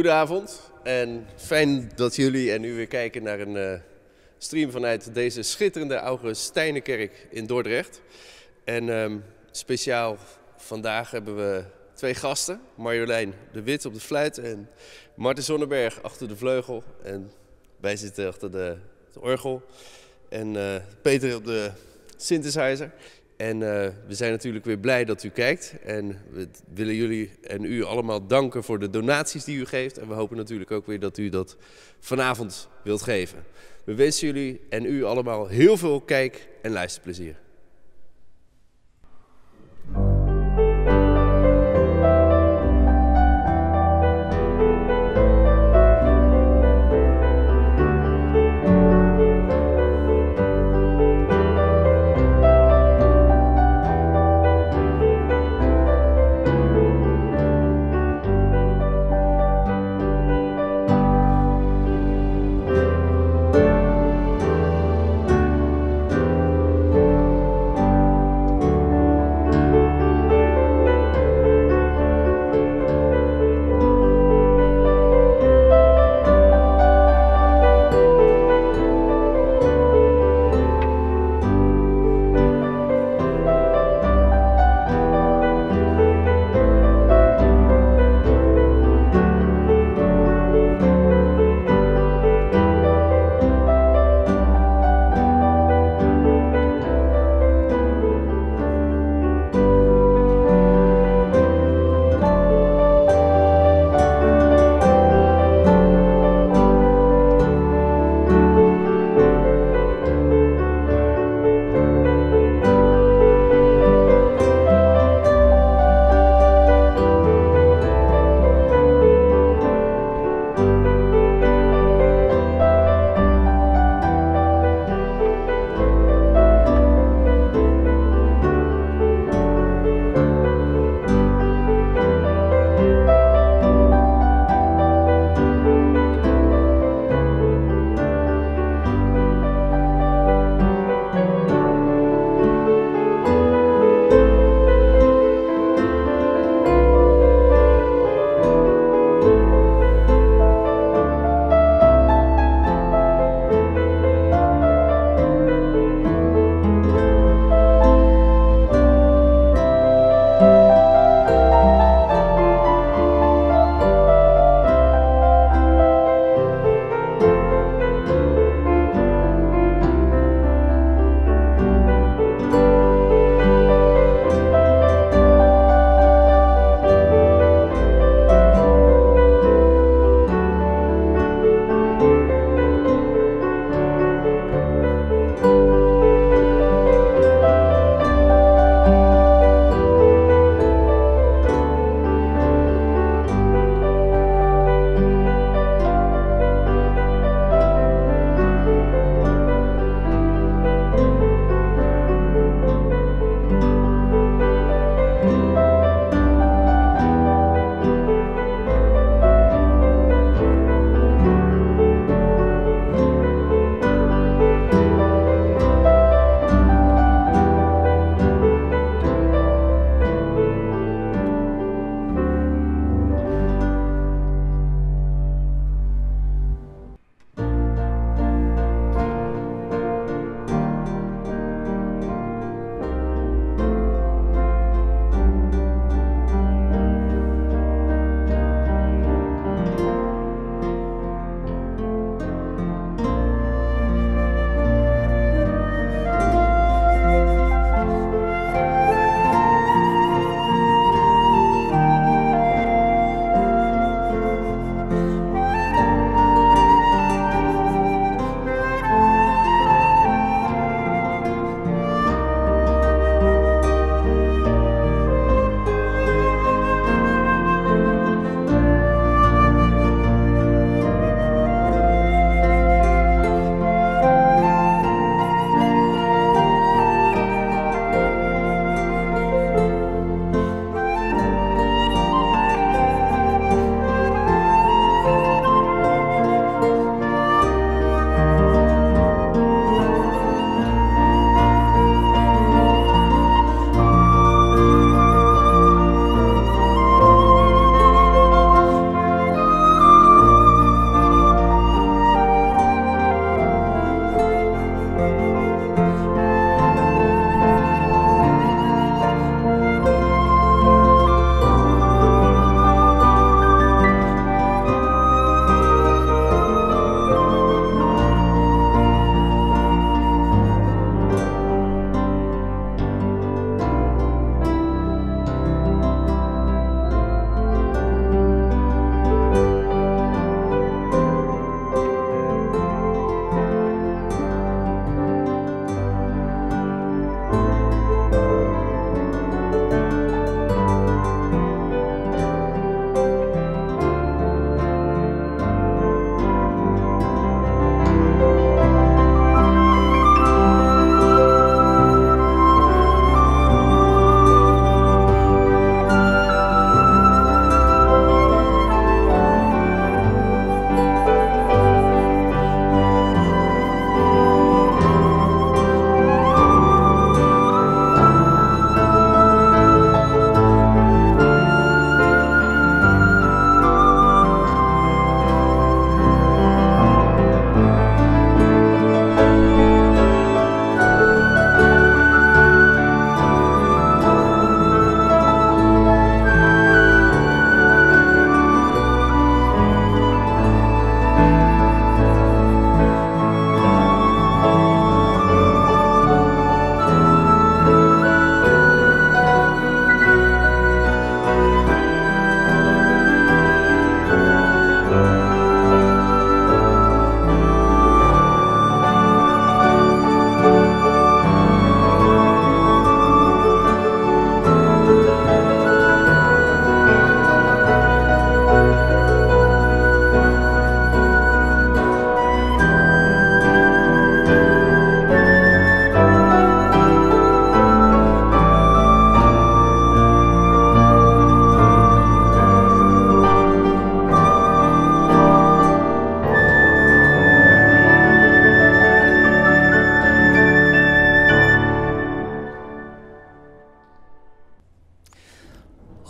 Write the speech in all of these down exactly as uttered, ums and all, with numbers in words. Goedenavond en fijn dat jullie en u weer kijken naar een uh, stream vanuit deze schitterende oude Stijnenkerk in Dordrecht. En um, speciaal vandaag hebben we twee gasten, Marjolein de Wit op de fluit en Martin Zonneberg achter de vleugel. En wij zitten achter de, de orgel en uh, Peter op de synthesizer. En uh, we zijn natuurlijk weer blij dat u kijkt en we willen jullie en u allemaal danken voor de donaties die u geeft. En we hopen natuurlijk ook weer dat u dat vanavond wilt geven. We wensen jullie en u allemaal heel veel kijk- en luisterplezier.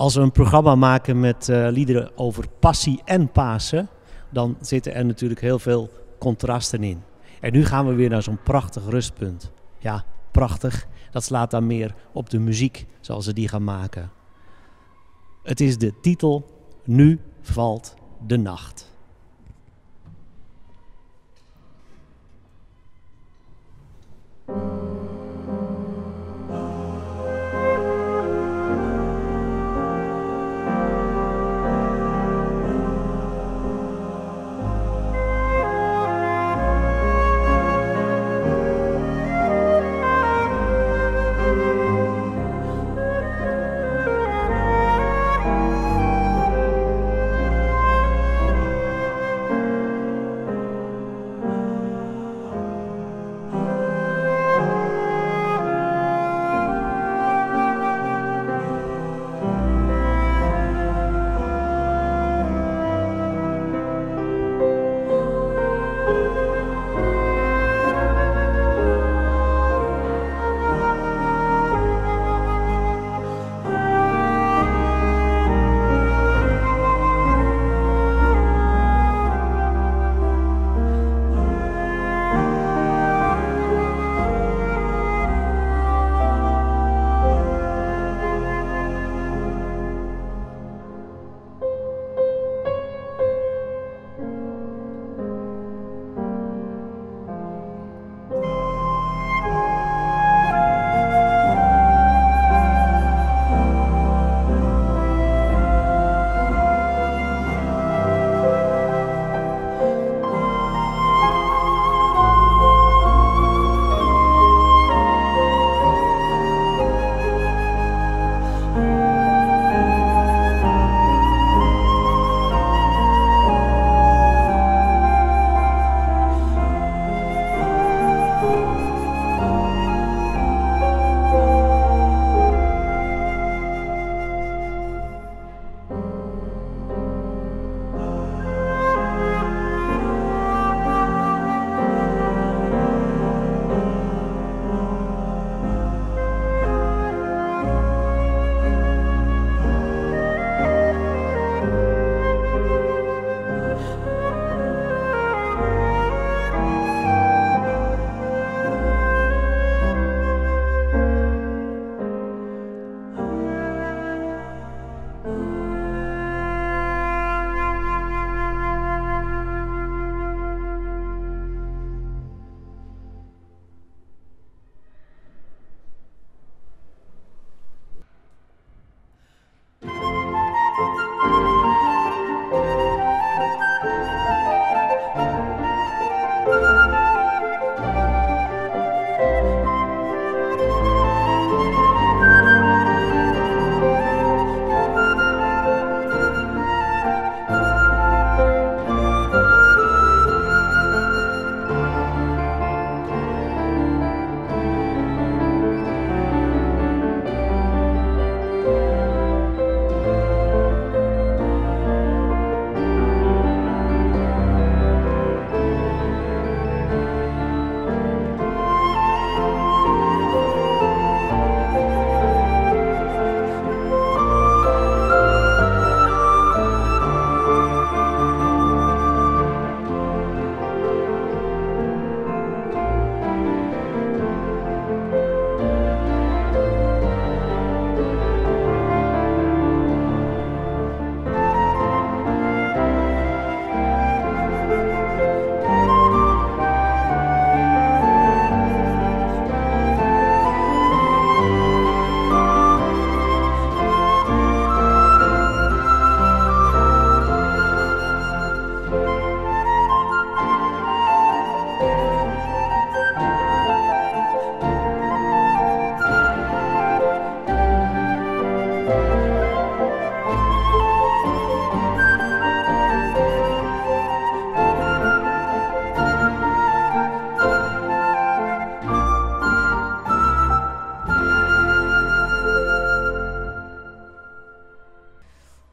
Als we een programma maken met uh, liederen over passie en Pasen, dan zitten er natuurlijk heel veel contrasten in. En nu gaan we weer naar zo'n prachtig rustpunt. Ja, prachtig. Dat slaat dan meer op de muziek zoals ze die gaan maken. Het is de titel Nu valt de nacht.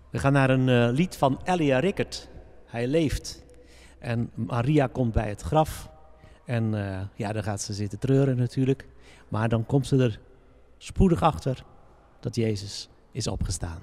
We gaan naar een uh, lied van Elia Rickert. Hij leeft. En Maria komt bij het graf. En uh, ja, dan gaat ze zitten treuren natuurlijk. Maar dan komt ze er spoedig achter dat Jezus is opgestaan.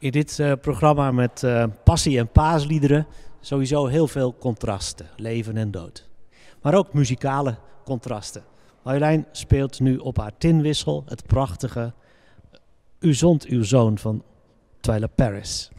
In dit uh, programma met uh, passie en paasliederen sowieso heel veel contrasten, leven en dood. Maar ook muzikale contrasten. Marjolein speelt nu op haar tinwissel het prachtige U zond uw zoon van Twyla Paris.